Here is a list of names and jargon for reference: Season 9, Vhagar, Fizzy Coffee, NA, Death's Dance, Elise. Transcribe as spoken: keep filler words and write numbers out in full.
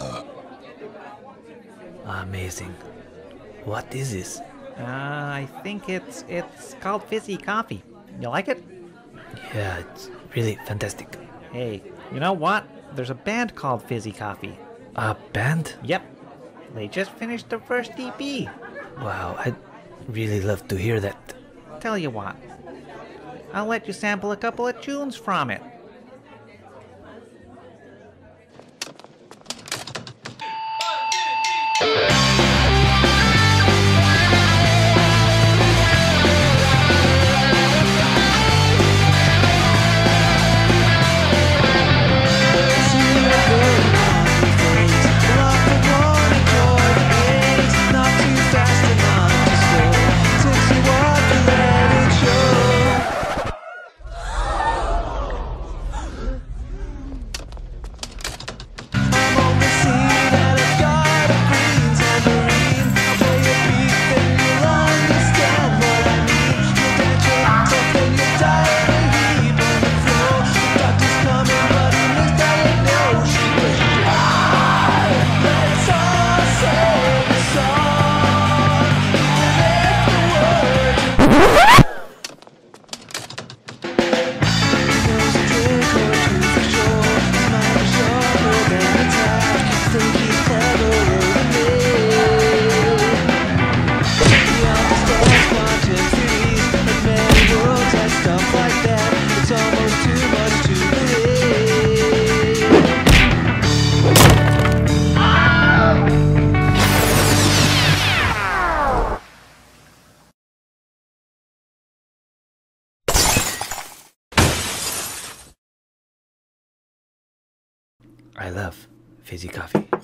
Uh. Amazing. What is this? Uh, I think it's it's called Fizzy Coffee. You like it? Yeah, it's really fantastic. Hey, you know what? There's a band called Fizzy Coffee. A band? Yep. They just finished their first E P. Wow, I'd really love to hear that. Tell you what, I'll let you sample a couple of tunes from it. I love Fizzy Coffee.